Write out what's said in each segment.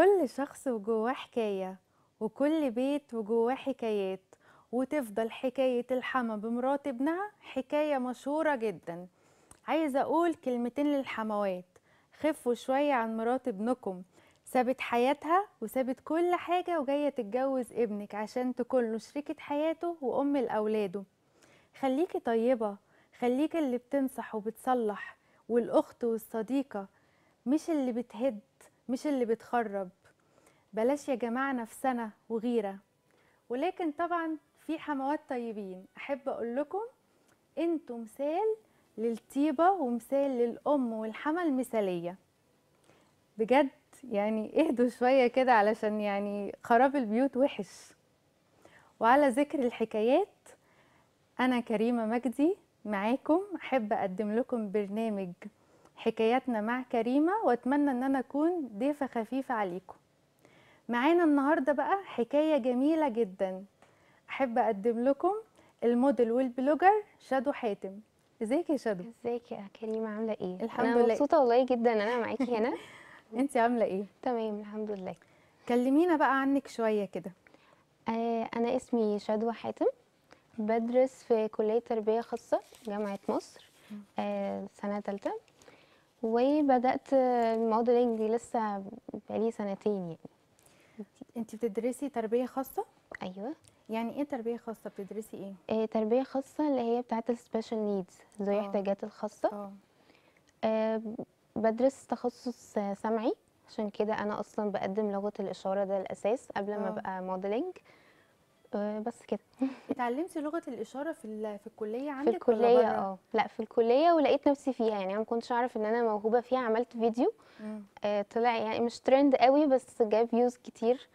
كل شخص وجواه حكاية، وكل بيت وجواه حكايات، وتفضل حكاية الحما بمرات ابنها حكاية مشهورة جدا. عايزة أقول كلمتين للحموات، خفوا شوية عن مرات ابنكم، سابت حياتها وسابت كل حاجة وجاية تتجوز ابنك عشان تكون له شريكة حياته وأم لأولاده. خليكي طيبة، خليكي اللي بتنصح وبتصلح، والأخت والصديقة، مش اللي بتهد، مش اللي بتخرب. بلاش يا جماعة نفسنا وغيرة. ولكن طبعا في حموات طيبين، أحب أقول لكم أنتوا مثال للطيبة ومثال للأم والحما المثالية بجد. يعني اهدوا شوية كده علشان يعني خراب البيوت وحش. وعلى ذكر الحكايات، أنا كريمة مجدي معاكم، أحب أقدم لكم برنامج حكاياتنا مع كريمة، وأتمنى أن أنا أكون ضيفة خفيفة عليكم. معانا النهاردة بقى حكاية جميلة جدا، أحب أقدم لكم الموديل والبلوجر شادو حاتم. ازيك يا شادو؟ ازيك يا كريمة، عاملة ايه؟ الحمد لله، أنا مبسوطة والله جدا أنا معاكي هنا. انت عامله ايه؟ تمام الحمد لله. كلمينا بقى عنك شويه كده. انا اسمي شادو حاتم، بدرس في كليه تربيه خاصه جامعه مصر، سنه ثالثه، وبدات الموديلنج دي لسه بقالي سنتين. يعني انت بتدرسي تربيه خاصه؟ ايوه. يعني ايه تربيه خاصه؟ بتدرسي ايه؟ تربيه خاصه اللي هي بتاعه السبيشال نيدز، ذوي الاحتياجات الخاصه. بدرس تخصص سمعي، عشان كده انا اصلا بقدم لغه الاشاره، ده الاساس قبل ما ابقى موديلنج. بس كده. اتعلمتي لغه الاشاره في الكليه عندك؟ في الكليه لا، في الكليه، ولقيت نفسي فيها. يعني انا ما كنتش اعرف ان انا موهوبه فيها. عملت فيديو طلع يعني مش ترند قوي بس جاب فيوز كتير،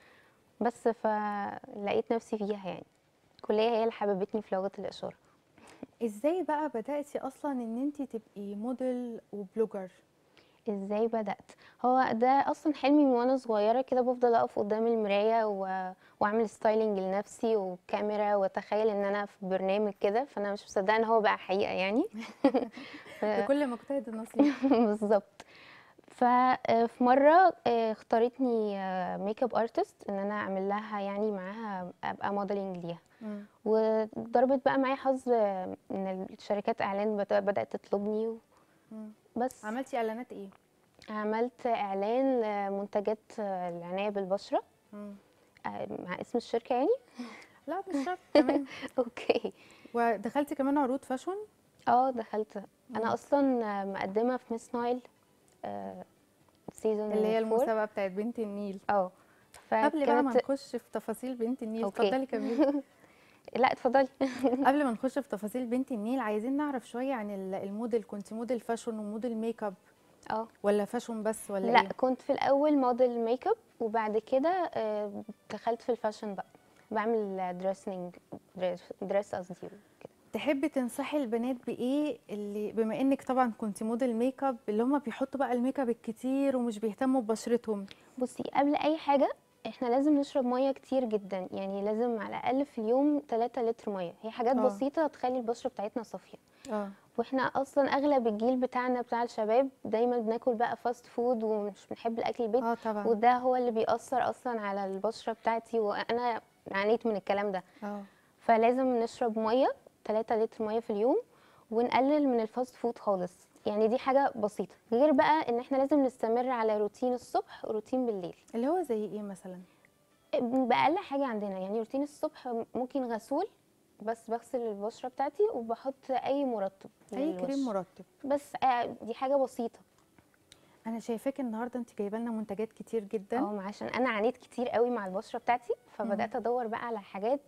بس فلقيت نفسي فيها. يعني الكليه هي اللي حببتني في لغه الاشاره. ازاي بقى بدأتي اصلا ان انت تبقي موديل وبلوجر؟ ازاي بدأت؟ هو ده اصلا حلمي من وانا صغيره كده، بفضل اقف قدام المرايه واعمل ستايلنج لنفسي وكاميرا، واتخيل ان انا في برنامج كده، فانا مش مصدقه ان هو بقى حقيقه يعني. لكل مجتهد نصيب. بالظبط. ففي مره اختارتني ميك اب ارتست ان انا اعمل لها، يعني معاها ابقى موديلنج ليها. وضربت بقى معايا حظ ان الشركات اعلان بدات تطلبني بس. عملتي اعلانات ايه؟ عملت اعلان لمنتجات العنايه بالبشره مع اسم الشركه يعني. لا مش شرط. تمام. اوكي. ودخلتي كمان عروض فاشون؟ دخلت. انا اصلا مقدمه في miss smile season اللي هي المسابقه بتاعت بنت النيل. قبل بقى ما نخش في تفاصيل بنت النيل، اتفضلي كملي. لا اتفضلي. قبل ما نخش في تفاصيل بنت النيل، عايزين نعرف شويه عن الموديل. كنت موديل فاشون وموديل ميك اب ولا فاشون بس ولا لا؟ كنت في الاول موديل ميك اب، وبعد كده دخلت في الفاشون بقى، بعمل دريس قصدي كده. تحبي تنصحي البنات بايه، اللي بما انك طبعا كنت موديل ميك اب، اللي هم بيحطوا بقى الميك اب الكتير ومش بيهتموا ببشرتهم؟ بصي، قبل اي حاجه احنا لازم نشرب ميه كتير جدا، يعني لازم على الاقل في اليوم 3 لتر ميه. هي حاجات بسيطه تخلي البشره بتاعتنا صافيه. واحنا اصلا اغلب الجيل بتاعنا بتاع الشباب دايما بناكل بقى فاست فود، ومش بنحب الاكل البيت. طبعا. وده هو اللي بيأثر اصلا على البشره بتاعتي، وانا عانيت من الكلام ده. فلازم نشرب ميه 3 لتر ميه في اليوم، ونقلل من الفاست فود خالص. يعني دي حاجه بسيطه، غير بقى ان احنا لازم نستمر على روتين الصبح وروتين بالليل. اللي هو زي ايه مثلا؟ باقل حاجه عندنا، يعني روتين الصبح ممكن غسول، بس بغسل البشره بتاعتي وبحط اي مرطب، اي كريم مرطب بس. دي حاجه بسيطه. انا شايفاك النهارده انت جايبه لنا منتجات كتير جدا. عشان انا عانيت كتير قوي مع البشره بتاعتي، فبدات ادور بقى على حاجات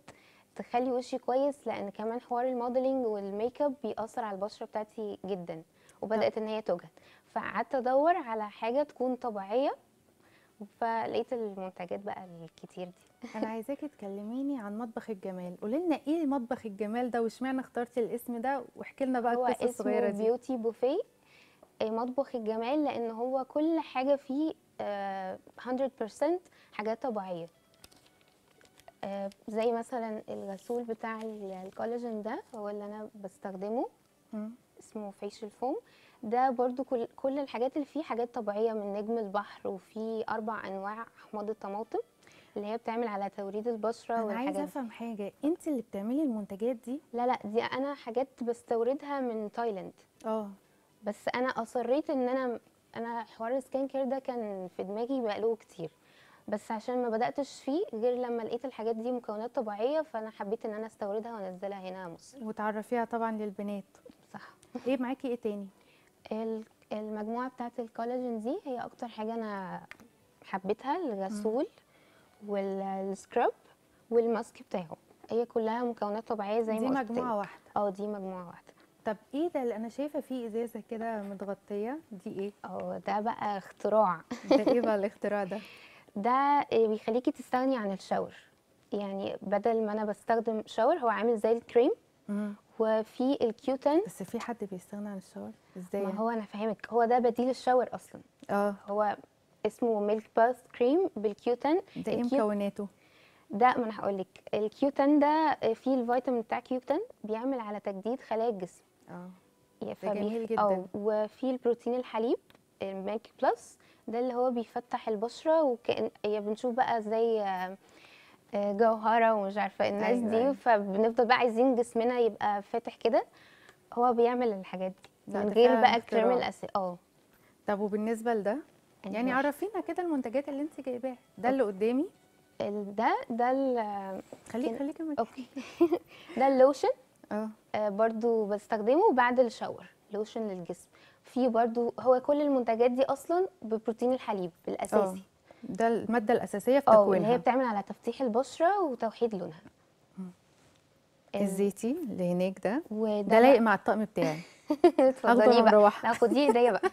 تخلي وشي كويس، لان كمان حوار الموديلنج والميك اب بيأثر على البشره بتاعتي جدا، وبدات ان هي توجد. فقعدت ادور على حاجه تكون طبيعيه، فلقيت المنتجات بقى الكتير دي. انا عايزاكي تكلميني عن مطبخ الجمال. قولي لنا ايه مطبخ الجمال ده، واشمعنى اخترتي الاسم ده، واحكي لنا بقى القصه الصغيره دي. هو اسمه بيوتي بوفيه مطبخ الجمال، لان هو كل حاجه فيه 100% حاجات طبيعيه، زي مثلا الغسول بتاع الكولاجين ده هو اللي انا بستخدمه، اسمه فيش الفوم. ده برضو كل الحاجات اللي فيه حاجات طبيعيه من نجم البحر، وفيه 4 انواع احماض الطماطم اللي هي بتعمل على توريد البشره والحاجات. انا عايزه افهم حاجه، انت اللي بتعملي المنتجات دي؟ لا دي انا حاجات بستوردها من تايلاند. بس انا اصريت ان انا حوار السكان كير ده كان في دماغي بقاله كتير، بس عشان ما بداتش فيه غير لما لقيت الحاجات دي مكونات طبيعيه، فانا حبيت ان انا استوردها وانزلها هنا مصر وتعرفيها طبعا للبنات. صح. ايه معاكي ايه تاني؟ المجموعه بتاعه الكولاجين دي هي اكتر حاجه انا حبيتها، الغسول والسكراب والماسك بتاعه، هي كلها مكونات طبيعيه زي ما قلت. دي مجموعه واحده؟ دي مجموعه واحده. طب ايه ده اللي انا شايفه فيه ازازه كده متغطيه، دي ايه؟ ده بقى اختراع. ده ايه بقى الاختراع ده؟ ده بيخليكي تستغني عن الشاور، يعني بدل ما انا بستخدم شاور هو عامل زي الكريم وفي الكيوتن. بس في حد بيستغنى عن الشاور ازاي؟ ما هو انا فاهمك، هو ده بديل الشاور اصلا. هو اسمه ميلك باث كريم بالكيوتن. ده ايه مكوناته؟ ده ما انا هقول لك. الكيوتن ده فيه الفيتامين بتاع كيوتن بيعمل على تجديد خلايا الجسم. ده جميل جدا. وفي البروتين الحليب الميلك بلس ده اللي هو بيفتح البشره، وكأن بنشوف بقى زي جوهره ومش عارفه الناس دي، فبنفضل بقى عايزين جسمنا يبقى فاتح كده، هو بيعمل الحاجات دي من غير بقى كريم الاساسي. طب وبالنسبه لده يعني عرفينا كده المنتجات اللي انت جايباها. ده اللي قدامي ده خليكي اوكي. ده اللوشن برضو بستخدمه بعد الشاور، لوشن للجسم. في برضو هو كل المنتجات دي اصلا ببروتين الحليب الاساسي. ده الماده الاساسيه في تكوينها، اللي هي بتعمل على تفتيح البشره وتوحيد لونها. الزيتي اللي هناك ده لايق مع الطقم بتاعي. اتفضلي بقى، خديه ايديا بقى.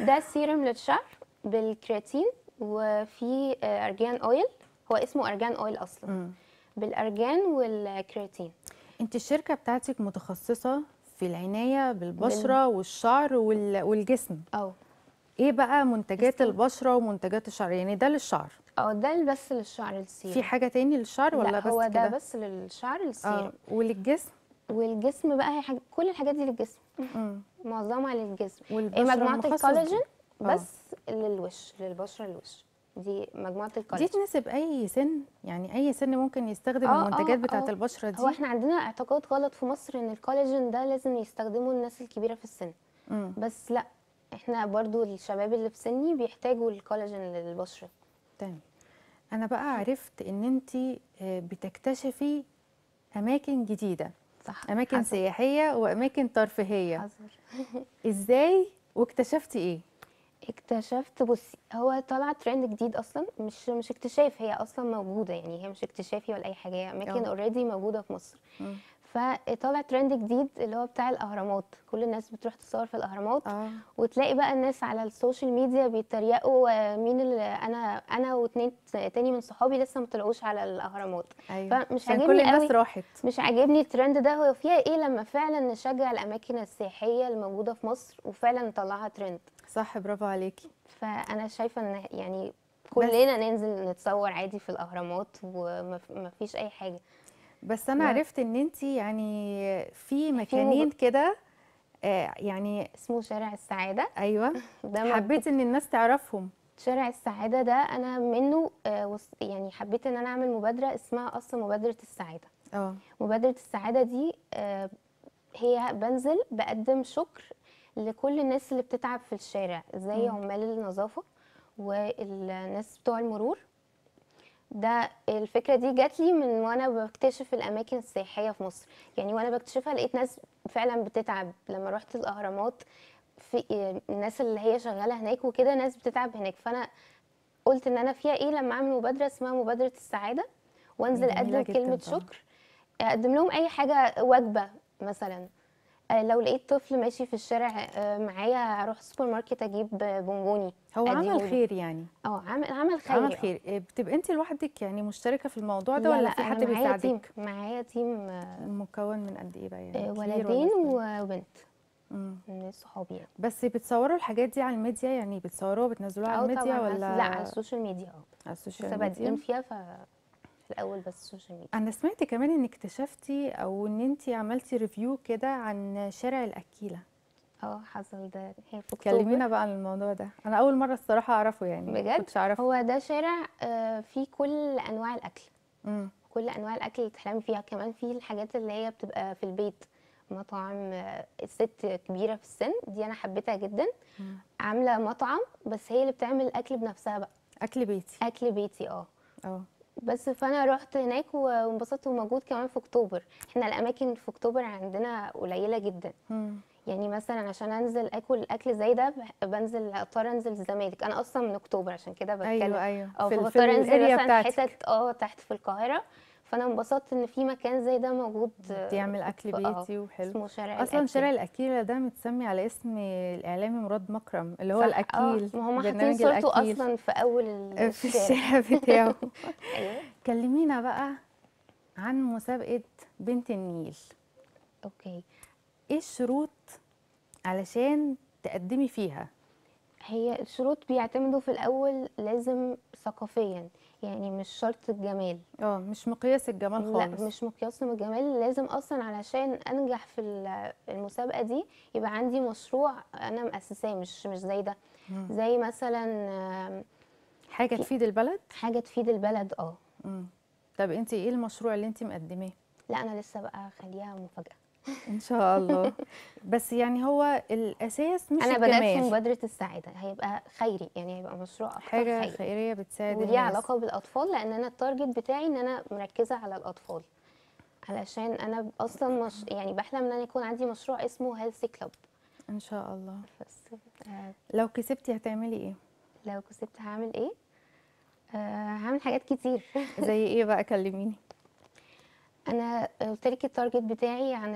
ده سيرم للشعر بالكرياتين، وفي ارجان اويل، هو اسمه ارجان اويل اصلا. بالارجان والكرياتين. انت الشركه بتاعتك متخصصه في العنايه بالبشره والشعر والجسم. ايه بقى منتجات البشره ومنتجات الشعر؟ يعني ده للشعر. ده بس للشعر السيرم. في حاجه تاني للشعر ولا بس كده؟ هو ده بس للشعر السيرم. وللجسم؟ والجسم بقى هي كل الحاجات دي للجسم. معظمها للجسم. مجموعه الكولاجين بس للوش، للبشره الوش، دي مجموعه الكولاجين. دي تناسب اي سن، يعني اي سن ممكن يستخدم المنتجات بتاعه البشره دي. هو احنا عندنا اعتقاد غلط في مصر ان الكولاجين ده لازم يستخدمه الناس الكبيره في السن. بس لا، احنا برضو الشباب اللي في سني بيحتاجوا الكولاجين للبشره. تمام. انا بقى عرفت ان انت بتكتشفي اماكن جديده. صح. اماكن سياحيه واماكن ترفيهيه. ازاي واكتشفتي ايه؟ اكتشفت، بصي، هو طلع ترند جديد اصلا، مش اكتشاف، هي اصلا موجوده، يعني هي مش اكتشافي ولا اي حاجه، هي اماكن اوريدي موجوده في مصر. فطلع ترند جديد اللي هو بتاع الاهرامات، كل الناس بتروح تصور في الاهرامات. وتلاقي بقى الناس على السوشيال ميديا بيتريقوا مين اللي انا و2 تاني من صحابي لسه ما طلعوش على الاهرامات. فمش عاجبني كل الناس راحت، مش عاجبني الترند ده. هو فيها ايه لما فعلا نشجع الاماكن السياحيه الموجوده في مصر وفعلا نطلعها ترند؟ صح، برافو عليكي. فانا شايفه ان يعني كلنا ننزل نتصور عادي في الاهرامات ومفيش اي حاجه. بس انا عرفت ان انت يعني في مكانين كده، يعني اسمه شارع السعادة. ايوه. ده حبيت ان الناس تعرفهم. شارع السعادة ده انا منه يعني حبيت ان انا اعمل مبادرة اسمها اصلا مبادرة السعادة. مبادرة السعادة دي هي بنزل بقدم شكر لكل الناس اللي بتتعب في الشارع، زي عمال النظافة والناس بتوع المرور. ده الفكره دي جات لي من وانا بكتشف الاماكن السياحيه في مصر، يعني وانا بكتشفها لقيت ناس فعلا بتتعب. لما رحت الاهرامات في الناس اللي هي شغاله هناك وكده، ناس بتتعب هناك. فانا قلت ان انا فيها ايه لما اعمل مبادره اسمها مبادره السعاده، وانزل اقدم كلمه شكر، اقدم لهم اي حاجه، وجبه مثلا. لو لقيت طفل ماشي في الشارع معايا، اروح السوبر ماركت اجيب بونبوني. هو عمل خير يعني. عمل خير. عمل خير. بتبقى انت لوحدك يعني مشتركه في الموضوع ده ولا في حد بيساعدك؟ معايا تيم. مكون من قد ايه بقى يعني؟ ولدين وبنت من صحابي يعني. بس بتصوروا الحاجات دي على الميديا، يعني بتصوروها وبتنزلوها على الميديا ولا؟ لا، على السوشيال ميديا. على السوشيال ميديا. بادئين فيها الاول بس السوشيال ميديا. انا سمعت كمان ان اكتشفتي او ان انت عملتي ريفيو كده عن شارع الاكيلة. حصل ده في اكتوبر. كلمينا بقى عن الموضوع ده، انا اول مره الصراحه اعرفه يعني بجد كنتش اعرفه. هو ده شارع فيه كل انواع الاكل، كل انواع الاكل اللي تحلمي فيها، كمان فيه الحاجات اللي هي بتبقى في البيت، مطعم الست كبيره في السن دي انا حبيتها جدا، عامله مطعم بس هي اللي بتعمل الاكل بنفسها بقى، اكل بيتي اكل بيتي. بس فانا رحت هناك وانبسطت، وموجود كمان في اكتوبر. احنا الاماكن في اكتوبر عندنا قليله جدا، يعني مثلا عشان انزل اكل اكل زي ده بنزل اضطر انزل الزمالك، انا اصلا من اكتوبر عشان كده بتكلم. ايوه فبضطر انزل مثلا حتت تحت في القاهره، فانا انبسطت ان في مكان زي ده موجود بيعمل اكل بيتي وحلو. اسمه شارع اصلا شارع الاكيلة ده متسمي على اسم الاعلامي مراد مكرم اللي هو الاكيل. ما هم حاطين صورته اصلا في اول الشارع بتاعه. ايوه كلمينا بقى عن مسابقه بنت النيل. اوكي، ايه الشروط علشان تقدمي فيها؟ هي الشروط بيعتمدوا في الاول لازم ثقافيا، يعني مش شرط الجمال، مش مقياس الجمال خالص، لا مش مقياس الجمال. لازم اصلا علشان انجح في المسابقه دي يبقى عندي مشروع انا مؤسساه، مش زي ده، زي مثلا حاجه تفيد البلد. حاجه تفيد البلد. طب انت ايه المشروع اللي انت مقدماه؟ لا انا لسه بقى، خليها مفاجاه ان شاء الله. بس يعني هو الاساس مش الجمال. انا بدات في مبادره السعاده، هيبقى خيري، يعني هيبقى مشروع اكتر حاجه خيريه بتساعد الناس، وليها علاقه بالاطفال، لان انا التارجت بتاعي ان انا مركزه على الاطفال، علشان انا اصلا يعني بحلم ان انا يكون عندي مشروع اسمه هيلثي كلاب ان شاء الله. بس لو كسبتي هتعملي ايه؟ لو كسبت هعمل ايه؟ هعمل حاجات كتير. زي ايه بقى؟ كلميني. انا قلت لك التارجت بتاعي عن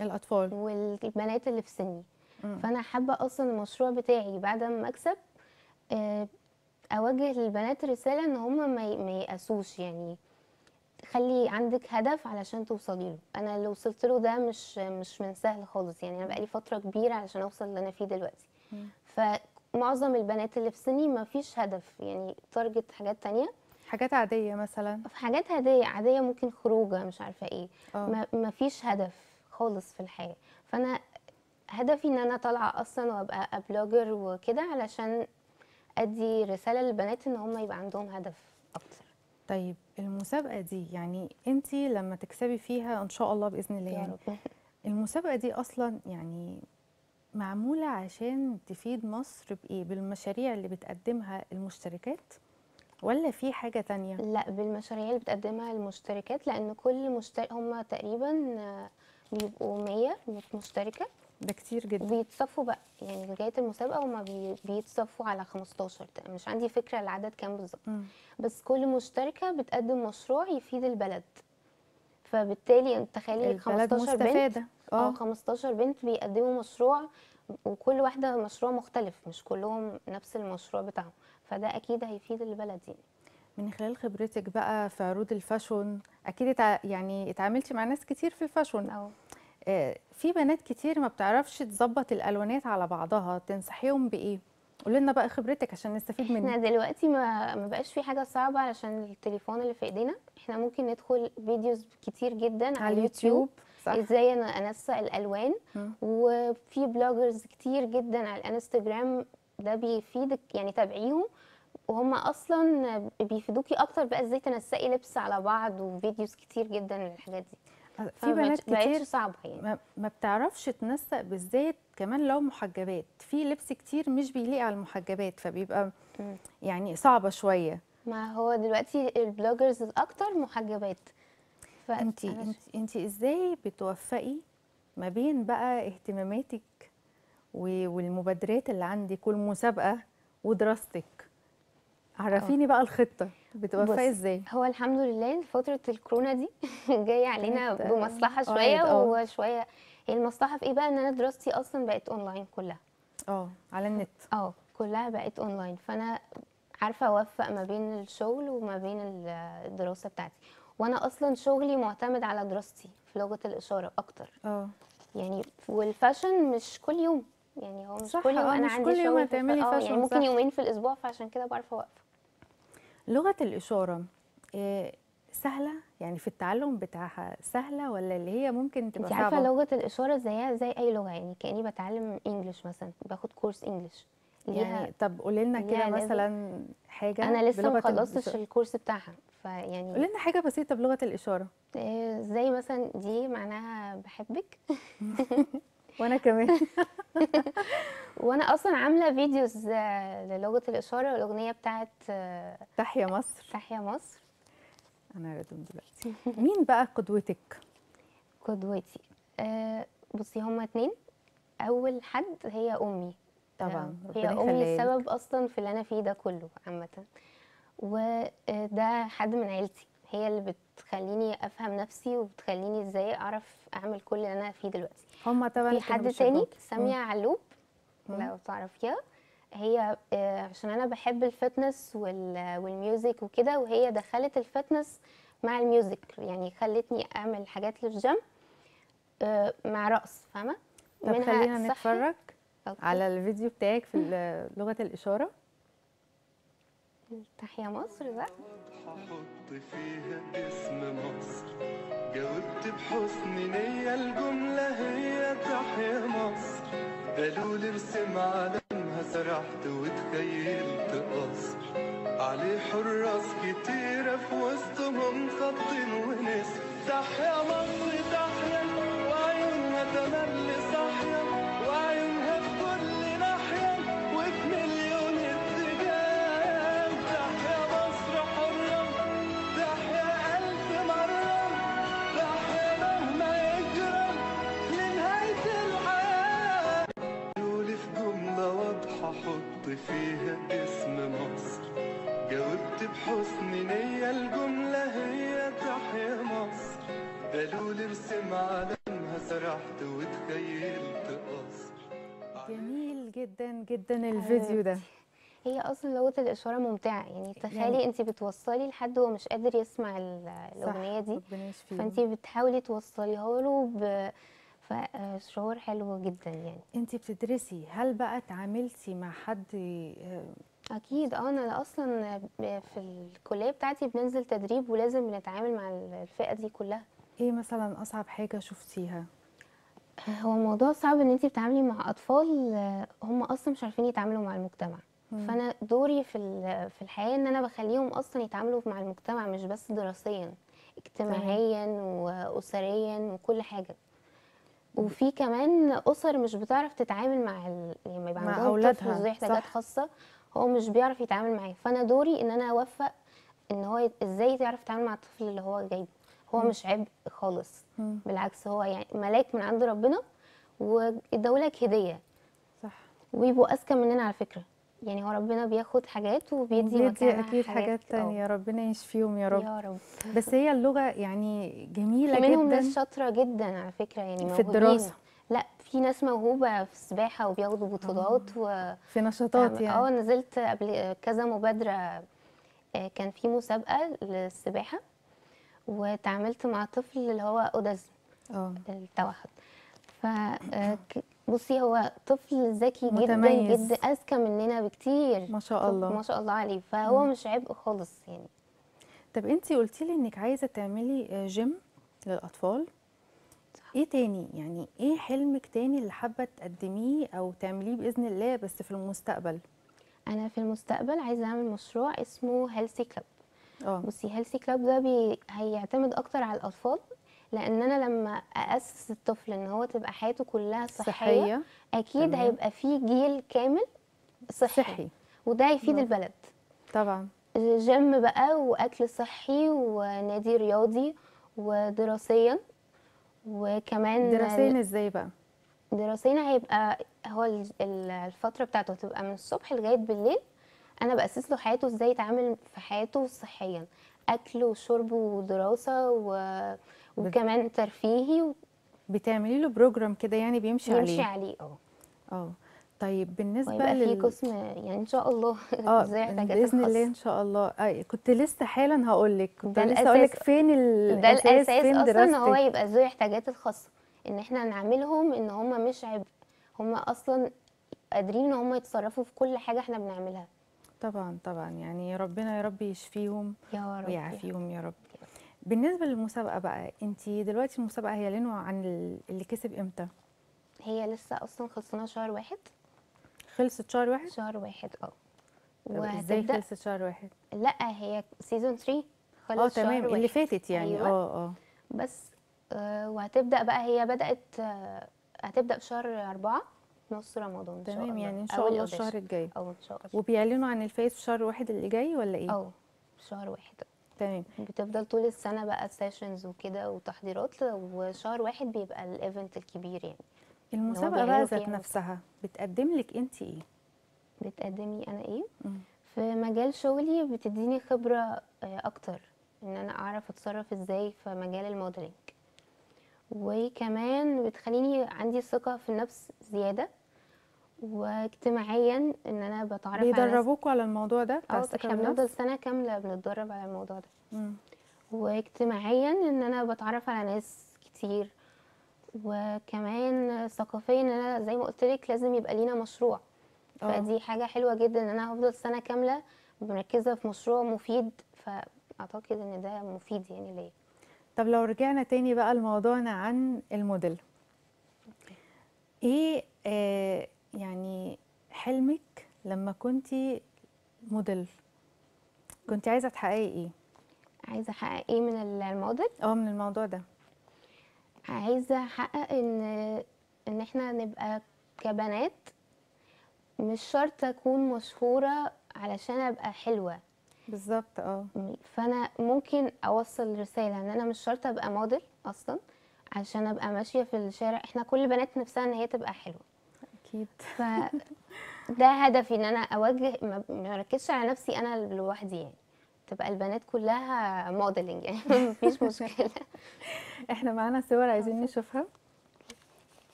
الاطفال والبنات اللي في سني، فانا حابه اصلا المشروع بتاعي بعد ما اكسب اوجه للبنات رساله ان هم ما ييأسوش، يعني خلي عندك هدف علشان توصلي له. انا اللي وصلت له ده مش من سهل خالص، يعني انا بقالي فتره كبيره علشان اوصل اللي انا فيه دلوقتي. فمعظم البنات اللي في سني ما فيش هدف، يعني تارجت حاجات تانية، حاجات عادية مثلا، في حاجات عادية ممكن خروجة مش عارفة ايه، ما فيش هدف خالص في الحياة. فأنا هدفي ان انا طالعة اصلا وابقى بلوجر وكده علشان ادي رسالة للبنات ان هم يبقى عندهم هدف اكتر. طيب المسابقة دي يعني انت لما تكسبي فيها ان شاء الله بإذن الله، يعني المسابقة دي اصلا يعني معمولة عشان تفيد مصر بايه؟ بالمشاريع اللي بتقدمها المشتركات ولا في حاجة تانية؟ لا، بالمشاريع اللي بتقدمها المشتركات، لأن كل مشترك هم تقريبا بيبقوا 100 مشتركة، ده كتير جدا، بيتصفوا بقى يعني لغاية المسابقة هم بيتصفوا على 15، مش عندي فكرة العدد كام بالظبط، بس كل مشتركة بتقدم مشروع يفيد البلد، فبالتالي انت تخيلي 15 بنت 15 بنت بيقدموا مشروع، وكل واحدة مشروع مختلف، مش كلهم نفس المشروع بتاعهم، فده اكيد هيفيد البلد. يعني من خلال خبرتك بقى في عروض الفاشون اكيد يعني اتعاملتي مع ناس كتير في الفاشون، في بنات كتير ما بتعرفش تظبط الالوانات على بعضها، تنصحيهم بايه؟ قولي لنا بقى خبرتك عشان نستفيد منك. احنا دلوقتي ما بقاش في حاجه صعبه علشان التليفون اللي في ايدينا، احنا ممكن ندخل فيديوز كتير جدا على اليوتيوب، ازاي انا انسق الالوان، وفي بلوجرز كتير جدا على الانستجرام، ده بيفيدك يعني تابعيهم، وهم اصلا بيفيدوكي اكتر بقى ازاي تنسقي لبس على بعض، وفيديوز كتير جدا للحاجات دي. في بنات كتير صعبه يعني ما بتعرفش تنسق، بالذات كمان لو محجبات، في لبس كتير مش بيليق على المحجبات، فبيبقى يعني صعبه شويه. ما هو دلوقتي البلوجرز الاكتر محجبات، انت ازاي بتوفقي ما بين بقى اهتماماتك والمبادرات اللي عندك والمسابقه ودراستك؟ عرفيني بقى الخطه بتوفقي ازاي؟ هو الحمد لله فتره الكورونا دي جايه علينا بمصلحه شويه وشويه. المصلحه في ايه بقى؟ ان انا دراستي اصلا بقت اونلاين كلها، على النت، كلها بقت اونلاين، فانا عارفه اوفق ما بين الشغل وما بين الدراسه بتاعتي، وانا اصلا شغلي معتمد على دراستي في لغه الاشاره اكتر، يعني والفاشن مش كل يوم، يعني هو مش كل يوم انا عندي كل يوم هتعملي فاشن، يعني ممكن يومين في الاسبوع، فعشان كده بعرف اوقف. لغه الاشاره سهله يعني في التعلم بتاعها سهله ولا اللي هي ممكن تبقى صعبه؟ انت عارفه لغه الاشاره زيها زي اي لغه، يعني كاني بتعلم انجلش مثلا، باخد كورس انجلش يعني. طب قولي لنا كده مثلا حاجه. انا لسه ما خلصتش الكورس بتاعها، فيعني قولي لنا حاجه بسيطه بلغه الاشاره. زي مثلا دي معناها بحبك وانا كمان وانا اصلا عامله فيديوز للغه الاشاره والاغنيه بتاعت تحيا مصر. تحيا مصر. انا ردهم دلوقتي. مين بقى قدوتك؟ قدوتي بصي هما اتنين. اول حد هي امي طبعا، هي امي السبب اصلا في اللي انا فيه ده كله عامه، وده حد من عيلتي، هي اللي بتخليني افهم نفسي وبتخليني ازاي اعرف اعمل كل اللي انا فيه دلوقتي. هما طبعا في حد تاني ساميه علوب لو تعرفيها، هي عشان انا بحب الفتنس والميوزك وكده، وهي دخلت الفتنس مع الميوزك، يعني خلتني اعمل حاجات اللي في الجيم مع رقص، فاهمه؟ طب خلينا نتفرج على الفيديو بتاعك في لغه الاشاره. تحيا مصر ده حط فيها اسم مصر، جاوبت بحسن نيه، الجمله هي تحيا مصر، قالوا لي ارسم علمها، سرحت وتخيلت قصر عليه حراس كتيره، في وسطهم خطين ونسر، تحيا مصر تحيا وعيونها تملي صحيا، وعيونها في كل ناحيه وفي مليون اتجاه، تحيا مصر حره، تحيا الف مره، تحيا مهما يجرى لنهايه الحياه، قالوا لي في جمله واضحه حط فيها اسم مصر، جاوبت بحسن نيه، الجمله هي تحيا مصر، قالوا لي ارسم علمها، سرحت وتخيلت قصر. جميل جدا جدا الفيديو ده. هي اصلا لغه الاشاره ممتعه، يعني تخيلي انت بتوصلي لحد هو مش قادر يسمع الاغنيه دي، فانت بتحاولي توصليها له فشعور حلو جدا. يعني انت بتدرسي، هل بقى اتعاملتي مع حد؟ اكيد انا اصلا في الكليه بتاعتي بننزل تدريب ولازم بنتعامل مع الفئه دي كلها. ايه مثلا اصعب حاجه شفتيها؟ هو موضوع صعب ان انت بتتعاملي مع اطفال هم اصلا مش عارفين يتعاملوا مع المجتمع، فانا دوري في الحياه ان انا بخليهم اصلا يتعاملوا مع المجتمع، مش بس دراسيا، اجتماعيا واسريا وكل حاجه. وفي كمان اسر مش بتعرف تتعامل مع لما يبقى عندهم طفل ذو احتياجات خاصه هو مش بيعرف يتعامل معاه، فانا دوري ان انا اوفق ان هو ازاي يعرف يتعامل مع الطفل اللي هو جايبه. هو مش عبء خالص، بالعكس هو يعني ملاك من عند ربنا وادولك هديه، صح؟ ويبقوا اذكى مننا على فكره، يعني هو ربنا بياخد حاجات وبيدي مكانها اكيد حاجات تانية. ربنا يشفيهم يا رب يا رب. بس هي اللغه يعني جميله جدا، منهم ناس شاطره جدا على فكره، يعني موهوبين في الدراسه. لا في ناس موهوبه في السباحه وبياخدوا بطولات في نشاطات. يعني نزلت قبل كذا مبادره، كان في مسابقه للسباحه وتعاملت مع طفل اللي هو أودز التوحد. بصي هو طفل ذكي جدا جدا، اذكى مننا بكتير ما شاء الله، ما شاء الله عليه، فهو مش عبء خالص يعني. طب انتي قلتي لي انك عايزه تعملي جيم للاطفال، صح؟ ايه تاني يعني، ايه حلمك تاني اللي حابه تقدميه او تعمليه باذن الله بس في المستقبل؟ انا في المستقبل عايزه اعمل مشروع اسمه هيلثي كلاب. بصي هيلثي كلاب ده هيعتمد اكتر على الاطفال، لان انا لما اسس الطفل ان هو تبقى حياته كلها صحيه اكيد هيبقى فيه جيل كامل صحي وده هيفيد البلد طبعا. جيم بقى واكل صحي ونادي رياضي ودراسيا، وكمان دراسيا. ازاي بقى دراسيا؟ هيبقى هو الفتره بتاعته هتبقى من الصبح لغايه بالليل، انا باسس له حياته ازاي يتعامل في حياته صحيا، اكل وشرب ودراسه وكمان ترفيهي. بتعملي له بروجرام كده يعني بيمشي عليه. طيب بالنسبه في قسم يعني ان شاء الله باذن الله ان شاء الله. كنت لسه حالا هقول لك، كنت لسه هقول لك فين الاساس، فين دراستك؟ اصلا هو يبقى ذو الاحتياجات الخاصه، ان احنا نعملهم ان هم مش عبء، هم اصلا قادرين ان هم يتصرفوا في كل حاجه احنا بنعملها. طبعا طبعا، يعني ربنا يا رب يشفيهم يا رب ويعافيهم يا رب. بالنسبه للمسابقه بقى، انت دلوقتي المسابقه هي لينو عن اللي كسب امتى؟ هي لسه اصلا خلصنا شهر واحد. خلصت شهر واحد؟ شهر واحد ازاي خلصت شهر واحد؟ لا هي سيزون 3 خلصت شهر واحد. تمام اللي فاتت يعني. أيوة. بس وهتبدا بقى، هي بدات هتبدا في شهر 4 نص رمضان. تمام يعني ان شاء الله الشهر الجاي. ان شاء الله. وبيعلنوا عن الفايز في شهر واحد اللي جاي ولا ايه؟ في شهر واحد. تمام. بتفضل طول السنه بقى سيشنز وكده وتحضيرات، وشهر واحد بيبقى الايفنت الكبير يعني. المسابقه بقى ذات نفسها بتقدم لك انت ايه؟ بتقدمي انا ايه؟ في مجال شغلي بتديني خبره اكتر ان انا اعرف اتصرف ازاي في مجال الموديلنج، وكمان بتخليني عندي ثقه في النفس زياده، واجتماعيا ان انا بتعرف. بيدربوكوا على الموضوع ده؟ احنا بنفضل سنه كامله بنتدرب على الموضوع ده. واجتماعيا ان انا بتعرف على ناس كتير، وكمان ثقافيا ان انا زي ما قلت لك لازم يبقى لينا مشروع. فدي حاجه حلوه جدا ان انا هفضل سنه كامله مركزه في مشروع مفيد، فاعتقد ان ده مفيد يعني ليا. طب لو رجعنا تاني بقى لموضوعنا عن الموديل، ايه يعني حلمك لما كنتي موديل؟ كنت عايزه تحققي ايه؟ عايزه احقق ايه من الموديل؟ من الموضوع ده عايزه احقق ان احنا نبقى كبنات مش شرط اكون مشهوره علشان ابقى حلوه. بالظبط. فانا ممكن اوصل رساله ان انا مش شرط ابقى موديل اصلا عشان ابقى ماشيه في الشارع، احنا كل بنات نفسها ان هي تبقى حلوه. اكيد. فده هدفي ان انا اوجه، ما اركزش على نفسي انا لوحدي يعني، تبقى البنات كلها موديلنج يعني مفيش مشكله. احنا معانا صور عايزين نشوفها.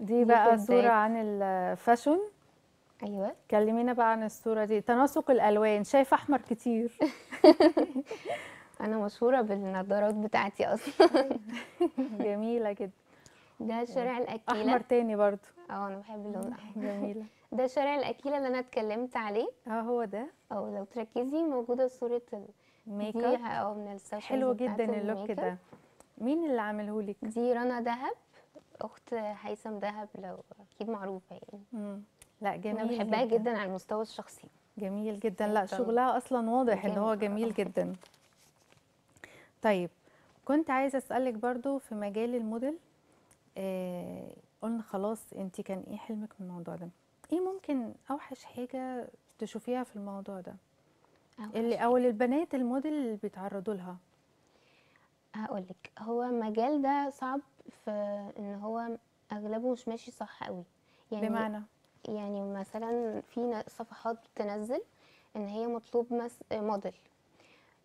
دي بقى صورة عن الفاشون. ايوه. كلمينا بقى عن الصورة دي، تناسق الالوان، شايفة احمر كتير. انا مشهورة بالنضارات بتاعتي اصلا. جميلة جدا. ده شارع الاكيلة. احمر تاني برضو. انا بحب اللون الاحمر. جميلة. ده شارع الاكيلة اللي انا اتكلمت عليه. هو ده. لو تركزي موجودة صورة الميك اب من السيشن. حلو جدا اللوك ده. مين اللي عاملهولك؟ دي رنا دهب، اخت هيثم دهب، لو اكيد معروفه يعني. لا جميل. انا بحبها جدا على المستوى الشخصي. جميل جدا. لا شغلها اصلا واضح ان هو جميل جدا. طيب كنت عايزه اسالك برضو في مجال الموديل، قلنا خلاص انت كان ايه حلمك من الموضوع ده؟ ايه ممكن اوحش حاجه تشوفيها في الموضوع ده اللي او البنات الموديل اللي بيتعرضوا لها؟ هقولك، هو المجال ده صعب في ان هو اغلبه مش ماشي صح قوي يعني. بمعنى يعني مثلا في صفحات بتنزل ان هي مطلوب موديل،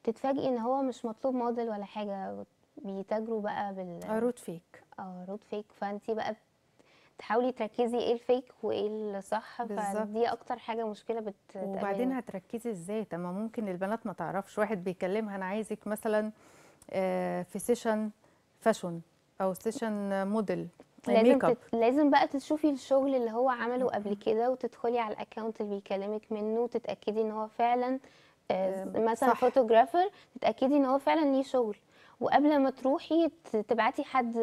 تتفاجئي ان هو مش مطلوب موديل ولا حاجه، بيتاجروا بقى بال عروض فيك. عروض فيك، فانتي بقى تحاولي تركزي ايه الفيك وايه الصح. فدي اكتر حاجه مشكله بتقابلني. وبعدين هتركزي ازاي؟ طب ما ممكن البنات ما تعرفش، واحد بيكلمها انا عايزك مثلا في سيشن فاشون او سيشن موديل ميك اب، لازم بقى تشوفي الشغل اللي هو عمله قبل كده، وتدخلي على الاكونت اللي بيكلمك منه، وتتاكدي ان هو فعلا مثلا فوتوغرافر، تتاكدي ان هو فعلا ليه شغل، وقبل ما تروحي تبعتي حد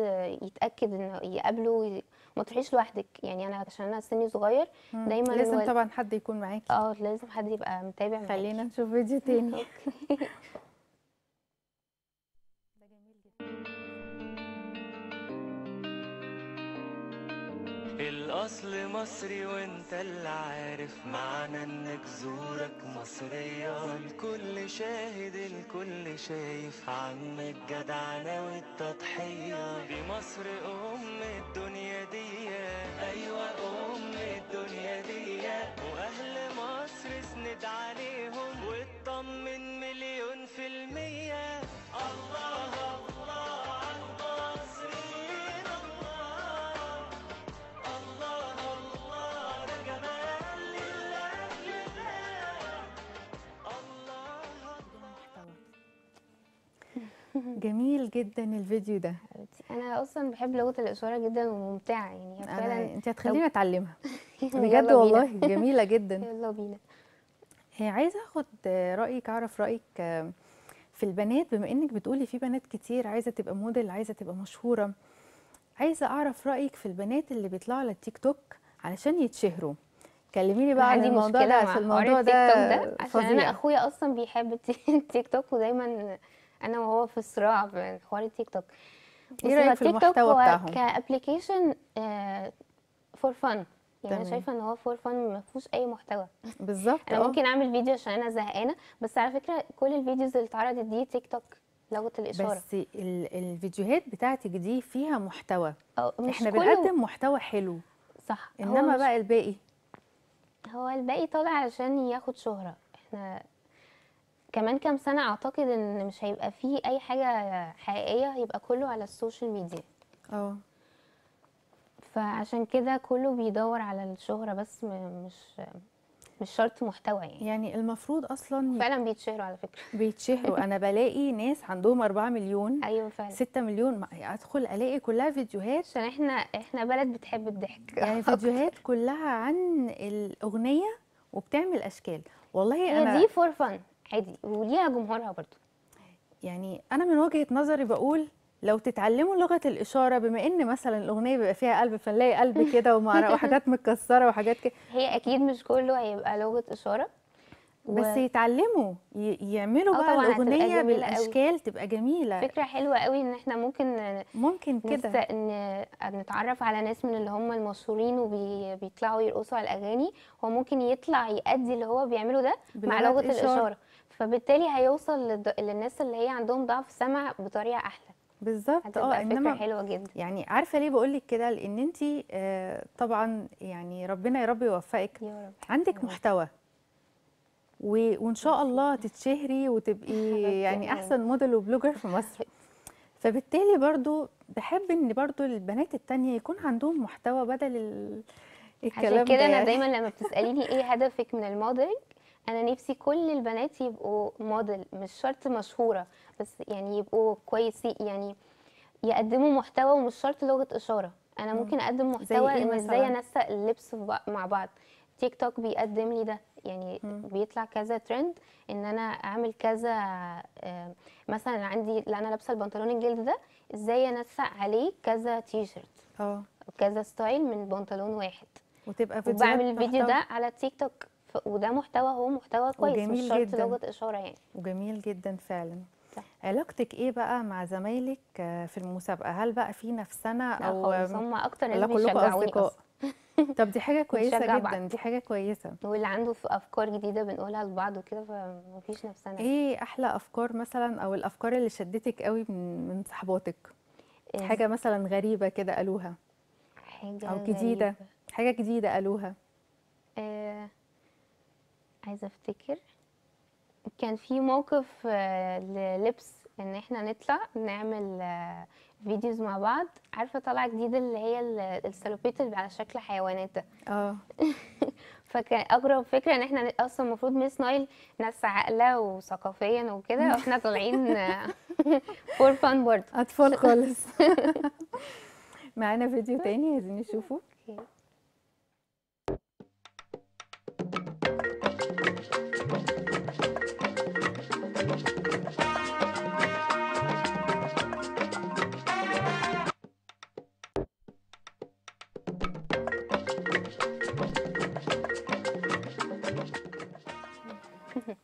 يتاكد انه يقابله، ما تروحيش لوحدك يعني. انا عشان انا سني صغير دايما لازم طبعا حد يكون معاكي. لازم حد يبقى متابع معاكي. خلينا نشوف فيديو تاني. الأصل مصري وانت اللي عارف، معنى انك زورك مصرية، والكل شاهد الكل شايف، عم الجدعنة والتضحية، دي مصر أم الدنيا دي. أيوة أم الدنيا دي، وأهل مصر اسند عليهم واطمن 100%. الله الله جميل جدا الفيديو ده. انا اصلا بحب لغه الاشاره جدا وممتعه يعني فعلا. انت هتخلينا اتعلمها بجد والله. جميله جدا. يلا بينا. عايزه اخد رايك، اعرف رايك في البنات، بما انك بتقولي في بنات كتير عايزه تبقى موديل، عايزه تبقى مشهوره، عايزه اعرف رايك في البنات اللي بيطلعوا على التيك توك علشان يتشهروا. كلميني بقى عن الموضوع ده، عشان الموضوع ده عشان انا اخويا اصلا بيحب التيك توك، ودايما انا وهو في صراع في حوار التيك توك. ايه رايك في المحتوى بتاعهم كابلكيشن فور فن؟ يعني انا شايفه ان هو فور فن، ما فيهوش اي محتوى بالظبط. انا ممكن اعمل فيديو عشان انا زهقانه، بس على فكره كل الفيديوز اللي اتعرضت دي تيك توك لغه الاشاره، بس الفيديوهات بتاعتك دي فيها محتوى. احنا بنقدم محتوى حلو صح، انما بقى الباقي طالع علشان ياخد شهره. احنا كمان كام سنه اعتقد ان مش هيبقى فيه اي حاجه حقيقيه، هيبقى كله على السوشيال ميديا. فعشان كده كله بيدور على الشهرة، بس مش شرط محتوى. يعني المفروض أصلا فعلا بيتشهروا على فكرة، بيتشهروا. أنا بلاقي ناس عندهم 4 مليون، أيوة فعلا 6 مليون، أدخل ألاقي كلها فيديوهات، عشان إحنا بلد بتحب الضحك، يعني فيديوهات كلها عن الأغنية وبتعمل أشكال. والله أنا دي فور فن عادي، وليها جمهورها برضو. يعني أنا من وجهة نظري بقول لو تتعلموا لغه الاشاره، بما ان مثلا الاغنيه بيبقى فيها قلب، فنلاقي قلب كده وحاجات متكسره وحاجات كده. هي اكيد مش كله هيبقى لغه اشاره، بس يتعلموا يعملوا بقى الاغنيه بالاشكال تبقى جميله. فكره حلوه قوي ان احنا ممكن كده نتعرف على ناس من اللي هم المشهورين وبيطلعوا يرقصوا على الاغاني، هو ممكن يطلع يأدي اللي هو بيعمله ده مع لغه الاشاره، فبالتالي هيوصل للناس اللي هي عندهم ضعف سمع بطريقه احلى. بالظبط. انما حلوه جدا. يعني عارفه ليه بقول لك كده؟ لان انت طبعا يعني ربنا يا رب يوفقك، يا رب عندك محتوى وان شاء الله تتشهري وتبقي يعني احسن موديل وبلوجر في مصر. فبالتالي برضو بحب ان برضو البنات التانية يكون عندهم محتوى بدل الكلام ده. عشان كده انا دايما لما بتساليني ايه هدفك من الموديل، انا نفسي كل البنات يبقوا موديل، مش شرط مشهوره، بس يعني يبقوا كويسين، يعني يقدموا محتوى ومش شرط لغه اشاره. انا ممكن اقدم محتوى ان ازاي انسق اللبس مع بعض. تيك توك بيقدم لي ده، يعني بيطلع كذا ترند ان انا اعمل كذا. مثلا عندي انا لابسه البنطلون الجلد ده، ازاي انسق عليه كذا تي شيرت، كذا ستايل من بنطلون واحد، وتبقى وبعمل الفيديو ده على تيك توك، وده محتوى هو محتوى كويس مش شرط لغه اشاره يعني. وجميل جدا فعلا. صح. علاقتك ايه بقى مع زمايلك في المسابقه؟ هل بقى في نفسنه او هم اكتر اللي بيشجعوني اصلا؟ طب دي حاجه كويسه جدا، دي حاجه كويسه، واللي عنده في افكار جديده بنقولها لبعض وكده، فمفيش نفسنه. ايه احلى افكار مثلا، او الافكار اللي شدتك قوي من صحباتك؟ حاجه مثلا غريبه كده قالوها، حاجه او جديده غريبة. حاجه جديده قالوها. عايزه افتكر. كان في موقف للبس، ان احنا نطلع نعمل فيديوز مع بعض. عارفه طالعه جديده اللي هي السالوبيت اللي على شكل حيوانات ده. فكان اغرب فكره ان احنا اصلا المفروض ميس نايل ناس عاقله وثقافيا وكده، واحنا طالعين فور فان برضه اطفال خالص. معانا فيديو تاني عايزين نشوفه.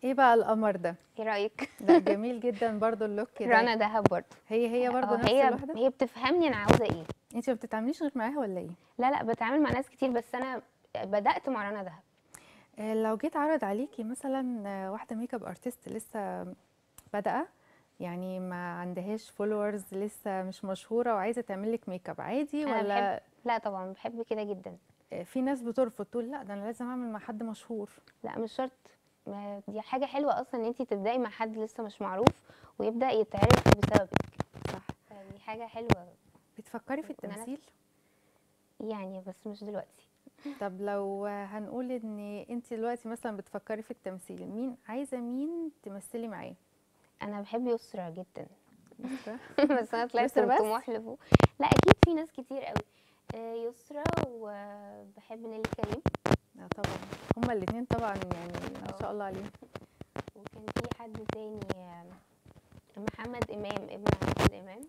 ايه بقى القمر ده؟ ايه رايك؟ ده جميل جدا برضو اللوك ده. رنا دهب برضو، هي برضو نفس الواحده. هي بتفهمني انا عاوزه ايه. انت ما بتتعامليش غير معاها ولا ايه؟ لا بتعامل مع ناس كتير، بس انا بدات مع رنا دهب. لو جيت عرض عليكي مثلا واحده ميك اب ارتست لسه بادئه، يعني ما عندهاش فولورز، لسه مش مشهوره، وعايزه تعمل لك ميك اب عادي ولا؟ لا طبعا بحب كده جدا. في ناس بترفض تقول لا ده انا لازم اعمل مع حد مشهور. لا مش شرط، دي حاجه حلوه اصلا ان انت تبداي مع حد لسه مش معروف ويبدا يتعرف بسببك. صح، دي حاجه حلوه. بتفكري في التمثيل؟ يعني بس مش دلوقتي. طب لو هنقول ان انت دلوقتي مثلا بتفكري في التمثيل، مين تمثلي معاه؟ انا بحب يسرى جدا. بس انا طلعت طموح لفوق. لا اكيد في ناس كتير قوي. يسرى، وبحب نيلي كريم، لا طبعا هما الاثنين طبعا يعني ما شاء الله عليهم. وكان في حد تاني محمد امام ابن محمد امام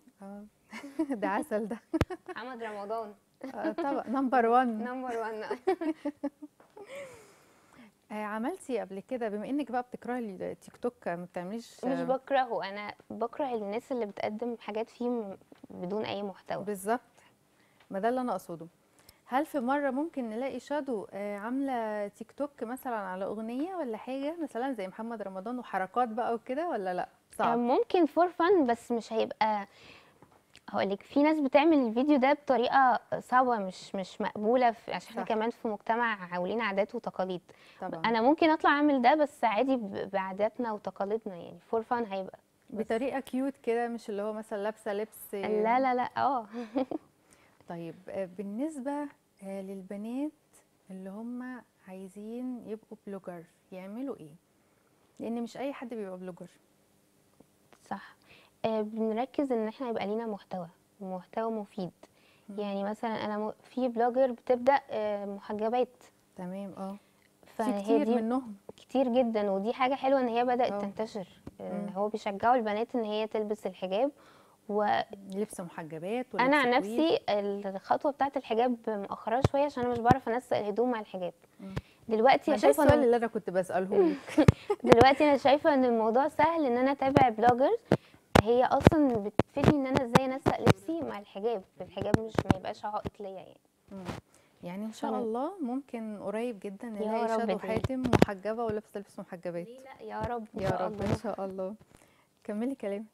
ده عسل ده. محمد رمضان طبعا نمبر 1 نمبر 1. عملتي قبل كده بما انك بقى بتكرهي التيك توك ما بتعمليش؟ مش بكرهه، انا بكره الناس اللي بتقدم حاجات فيه بدون اي محتوى. بالظبط، ما ده اللي انا اقصده. هل في مره ممكن نلاقي شادو عامله تيك توك مثلا على اغنيه ولا حاجه مثلا زي محمد رمضان وحركات بقى وكده ولا لا؟ صعب. ممكن فور فن، بس مش هيبقى. هقولك في ناس بتعمل الفيديو ده بطريقه صعبه مش مقبوله عشان احنا كمان في مجتمع ولينا عادات وتقاليد. طبعا. انا ممكن اطلع اعمل ده بس عادي بعاداتنا وتقاليدنا يعني فور فن، هيبقى بطريقه كيوت كده مش اللي هو مثلا لابسه لبس لا لا لا. طيب بالنسبه للبنات اللي هم عايزين يبقوا بلوجر يعملوا ايه؟ لان مش اي حد بيبقى بلوجر. صح. بنركز ان احنا يبقى لينا محتوى مفيد. يعني مثلا انا في بلوجر بتبدا محجبات. تمام. في كتير منهم كتير جدا، ودي حاجه حلوه ان هي بدات تنتشر، ان هو بيشجعوا البنات ان هي تلبس الحجاب ولبس محجبات. انا عن نفسي الخطوه بتاعه الحجاب مؤخره شويه عشان انا مش بعرف انسق الهدوم مع الحجاب. دلوقتي انا شايفه السؤال اللي انا كنت بساله لك. دلوقتي انا شايفه ان الموضوع سهل ان انا اتابع بلوجرز هي اصلا بتفيدني ان انا ازاي انسق لبسي مع الحجاب، الحجاب مش ما يبقاش عائق ليا يعني. يعني ان شاء الله ممكن قريب جدا نلاقي شادو حاتم محجبه ولابسه لبس محجبات. لا يا رب يا رب ان شاء الله. كملي كلامك.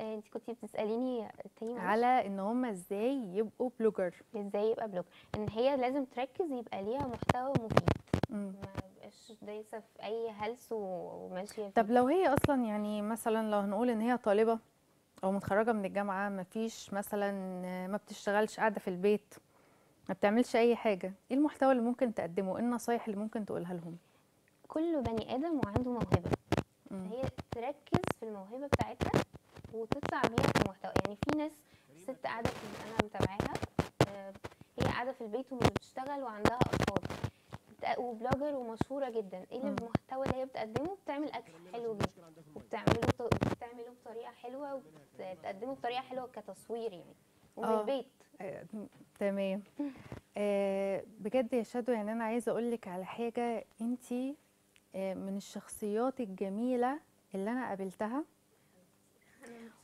انت كنتي بتساليني تاني على ان هم ازاي يبقوا بلوجر. ازاي يبقى بلوجر؟ ان هي لازم تركز يبقى ليها محتوى مفيد، ما يبقاش دايسه في اي هلس وماشيه. طب لو هي اصلا يعني مثلا لو هنقول ان هي طالبه او متخرجه من الجامعه، ما فيش مثلا ما بتشتغلش، قاعده في البيت ما بتعملش اي حاجه، ايه المحتوى اللي ممكن تقدمه؟ ايه النصايح اللي ممكن تقولها لهم؟ كل بني ادم وعنده موهبه، هي تركز في الموهبه بتاعتها وتطلع بيها في المحتوى. يعني في ناس ست قاعده انا متابعاها هي قاعده في البيت ومش بتشتغل وعندها اطفال وبلوجر ومشهوره جدا، ايه المحتوى اللي هي بتقدمه؟ بتعمل اكل حلو جدا وبتعمله بطريقه حلوه وبتقدمه بطريقه حلوه كتصوير يعني ومن البيت. تمام. بجد يا شادو يعني انا عايزه اقول لك على حاجه، انت من الشخصيات الجميله اللي انا قابلتها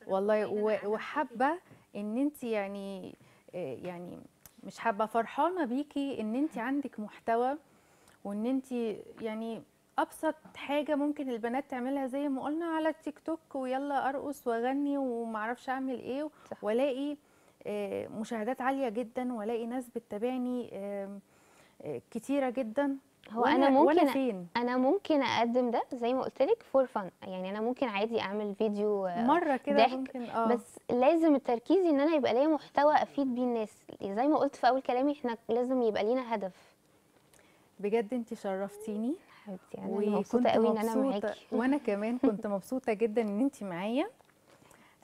والله، وحابه ان انت يعني مش حابه، فرحانه بيكي ان انت عندك محتوى وان انت يعني ابسط حاجه ممكن البنات تعملها زي ما قلنا على التيك توك ويلا ارقص واغني ومعرفش اعمل ايه، والاقي مشاهدات عاليه جدا والاقي ناس بتتابعني كتيره جدا. هو انا ممكن اقدم ده زي ما قلت لك فور فن، يعني انا ممكن عادي اعمل فيديو مره كده ممكن بس لازم التركيز ان انا يبقى ليا محتوى افيد بيه الناس. زي ما قلت في اول كلامي احنا لازم يبقى لينا هدف. بجد انت شرفتيني حبيبتي، انا مبسوطه قوي ان انا معاكي. وانا كمان كنت مبسوطه جدا ان انت معايا.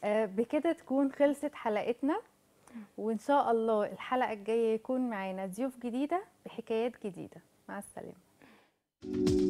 بكده تكون خلصت حلقتنا، وان شاء الله الحلقه الجايه يكون معانا ضيوف جديده بحكايات جديده. مع السلامة.